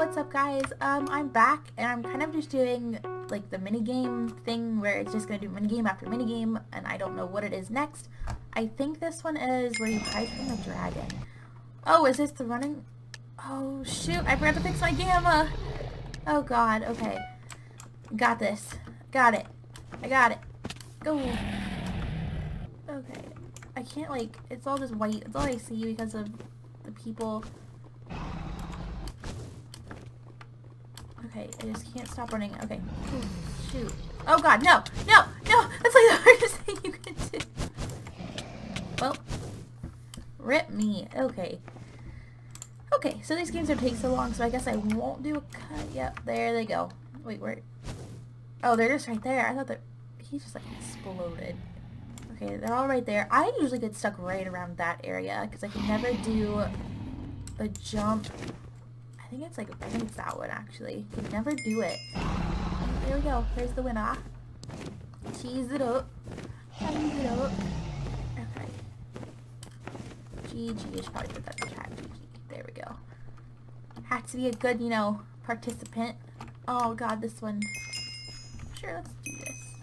what's up guys? I'm back and I'm kind of just doing like the minigame thing where it's just gonna do minigame after minigame and I don't know what it is next. I think this one is where you hide from the dragon. Oh, is this the running? Oh shoot, I forgot to fix my gamma! Oh god, okay. Got this. Got it. I got it. Go! Okay. I can't like, it's all just white. It's all I see because of the people. Okay, I just can't stop running. Okay. Ooh, shoot. Oh god, no! No! No! That's like the hardest thing you can do. Well. Rip me. Okay. Okay, so these games don't take so long, so I guess I won't do a cut. Yep, there they go. Wait, where? Oh, they're just right there. I thought that he just like exploded. Okay, they're all right there. I usually get stuck right around that area because I can never do the jump. I think it's that one actually. You can never do it. There we go. There's the winner. Cheese it up. Cheese it up. Okay. GG. I should probably put that in the chat. GG. There we go. Had to be a good, you know, participant. Oh god, this one. Sure, let's do this.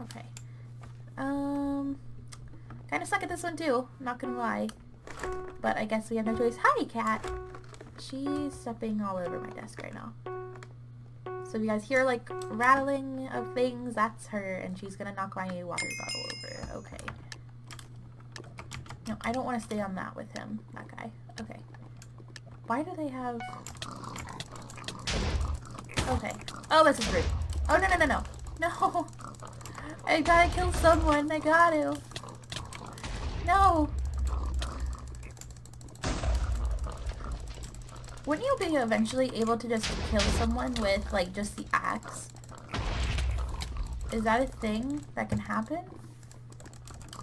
Okay. Kind of suck at this one too. I'm not gonna lie. But I guess we have no choice. Hi, cat. She's stepping all over my desk right now. So if you guys hear like rattling of things, that's her, and she's gonna knock my water bottle over. Okay. No, I don't want to stay on that with him, that guy. Okay. Why do they have... Okay. Oh, this is rude. Oh, no, no, no, no. No. I gotta kill someone. I gotta. No. Wouldn't you be eventually able to just kill someone with, like, just the axe? Is that a thing that can happen?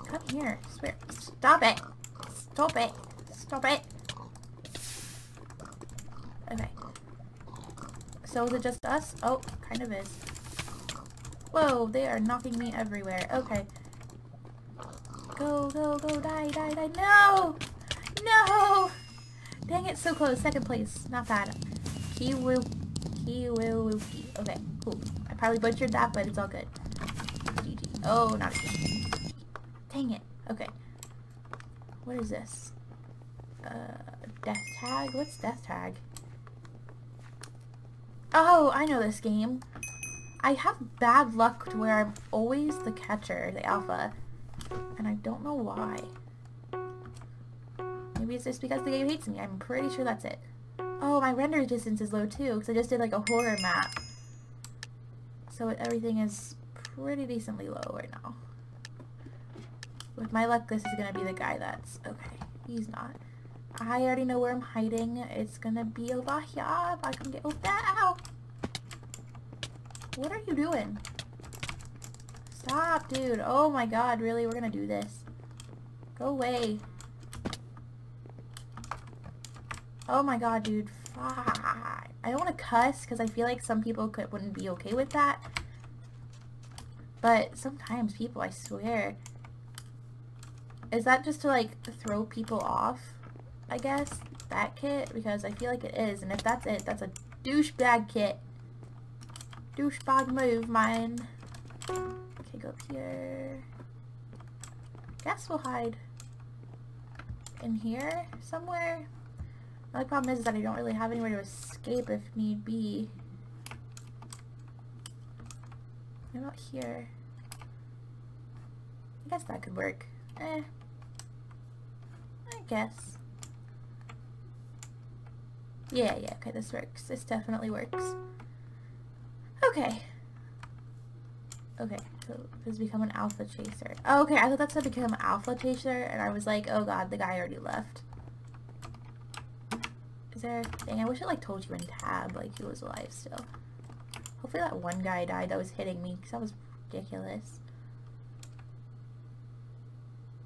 Come here. I swear. Stop it. Stop it. Stop it. Okay. So is it just us? Oh, kind of is. Whoa, they are knocking me everywhere. Okay. Go, go, go. Die, die, die. No! No! Dang it, so close. Second place. Not bad. Kiwi. Okay, cool. I probably butchered that, but it's all good. GG. Oh, not again. Dang it. Okay. What is this? Death tag? What's death tag? Oh, I know this game. I have bad luck to where I'm always the catcher, the alpha. And I don't know why. Maybe it's just because the game hates me. I'm pretty sure that's it. Oh, my render distance is low too, because I just did like a horror map. So everything is pretty decently low right now. With my luck, this is going to be the guy that's... Okay, he's not. I already know where I'm hiding. It's going to be over here if I can get over there. Ow! What are you doing? Stop, dude. Oh my god, really? We're going to do this. Go away. Oh my god, dude. Fuck. I don't want to cuss because I feel like some people wouldn't be okay with that. But sometimes people, I swear. Is that just to like throw people off? I guess? That kit? Because I feel like it is. And if that's it, that's a douchebag kit. Douchebag move, mine. Okay, go up here. Guess we'll hide in here somewhere. The only problem is that I don't really have anywhere to escape if need be. What about here? I guess that could work. Eh. I guess. Yeah, yeah, okay, this works. This definitely works. Okay. Okay, so this become an alpha chaser. Oh, okay, I thought that's how to become an alpha chaser, and I was like, oh god, the guy already left. Is there a thing? I wish I like told you in tab like he was alive still. Hopefully that one guy died that was hitting me because that was ridiculous.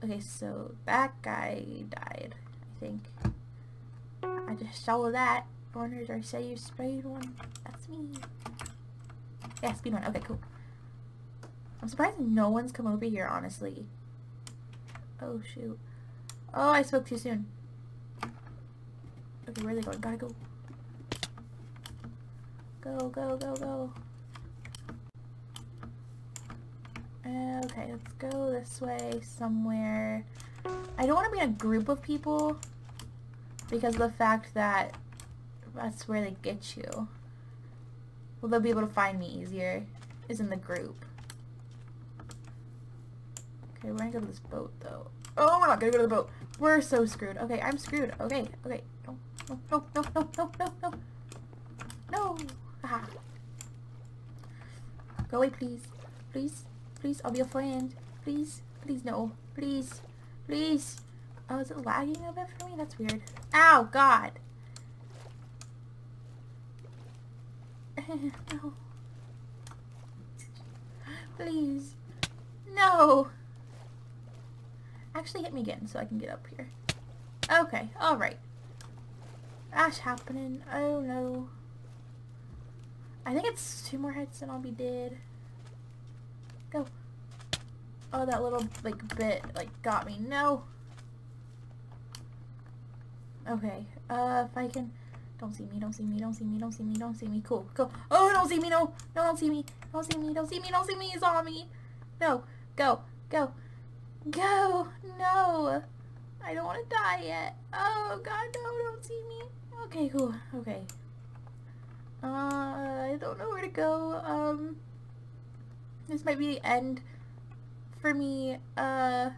Okay, so that guy died, I think. I just saw that. Runners are say you speed one. That's me. Yeah, speed one. Okay, cool. I'm surprised no one's come over here, honestly. Oh shoot. Oh, I spoke too soon. Okay, where are they going? Gotta go. Go, go, go, go. Okay, let's go this way somewhere. I don't want to be in a group of people because of the fact that that's where they get you. Well, they'll be able to find me easier is in the group. Okay, we're gonna go to this boat though. Oh, we're not gonna go to the boat. We're so screwed. Okay, I'm screwed. Okay, okay. No, no, no, no, no, no, no. No! Haha. Go away, please. Please. Please, I'll be a friend. Please. Please, no. Please. Please. Oh, is it lagging a bit for me? That's weird. Ow, God! No. Please. No! Actually, hit me again so I can get up here. Okay, alright. That's happening. Oh, no. I think it's 2 more hits and I'll be dead. Go. Oh, that little, like, bit, like, got me. No! Okay, if I can... Don't see me, don't see me, don't see me, don't see me, don't see me. Cool, cool. Oh, don't see me, no! No, don't see me! Don't see me, don't see me, don't see me! It's on me! No! Go! Go! Go! No! I don't want to die yet! Oh, God, no, don't see me! Okay, cool, okay. I don't know where to go. This might be the end for me. Oh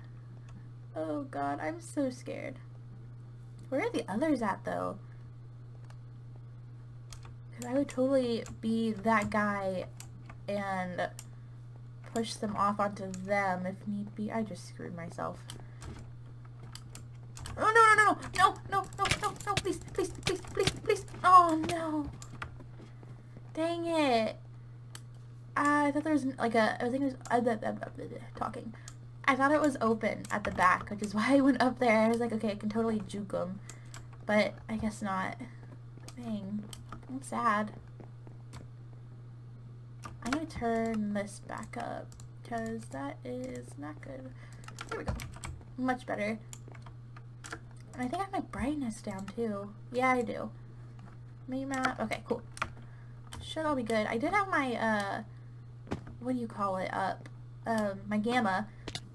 God, I'm so scared. Where are the others at though? Cause I would totally be that guy and push them off onto them if need be. I just screwed myself. Oh no, no, no, no, no, no, no, no, please, please, please, please, please. Oh no. Dang it! I thought there was like a. I think it was talking. I thought it was open at the back, which is why I went up there. I was like, okay, I can totally juke them, but I guess not. Dang, I'm sad. I'm gonna turn this back up because that is not good. There we go. Much better. And I think I have my brightness down too. Yeah, I do. Mini map. Okay, cool. Should all be good. I did have my, what do you call it, up, my gamma,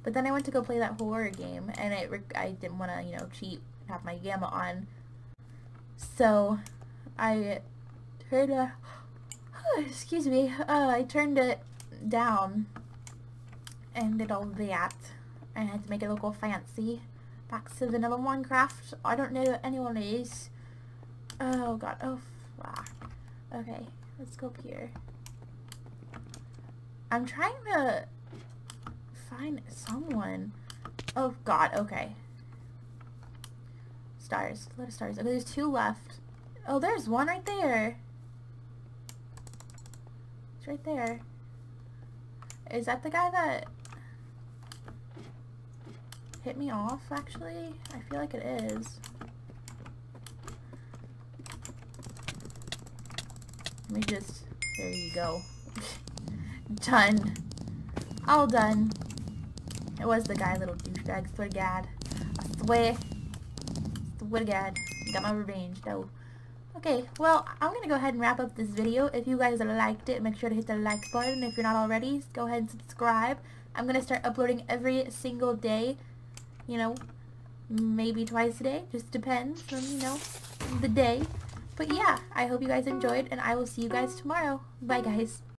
but then I went to go play that horror game, and I didn't want to, you know, cheat and have my gamma on, so I turned, excuse me, I turned it down, and did all that. I had to make it look all fancy, back to vanilla Minecraft. I don't know what anyone is. Oh god, oh fuck. Okay. Let's go up here. I'm trying to find someone. Oh god, okay. Stars. A lot of stars. Okay, there's 2 left. Oh, there's one right there. It's right there. Is that the guy that hit me off, actually? I feel like it is. Let me just, there you go. Done. All done. It was the guy, little douchebag, swear to God. I swear. Swear to God. Got my revenge, though. Okay, well, I'm gonna go ahead and wrap up this video. If you guys liked it, make sure to hit the like button. If you're not already, go ahead and subscribe. I'm gonna start uploading every single day. You know, maybe twice a day. Just depends on, you know, the day. But yeah, I hope you guys enjoyed, and I will see you guys tomorrow. Bye, guys.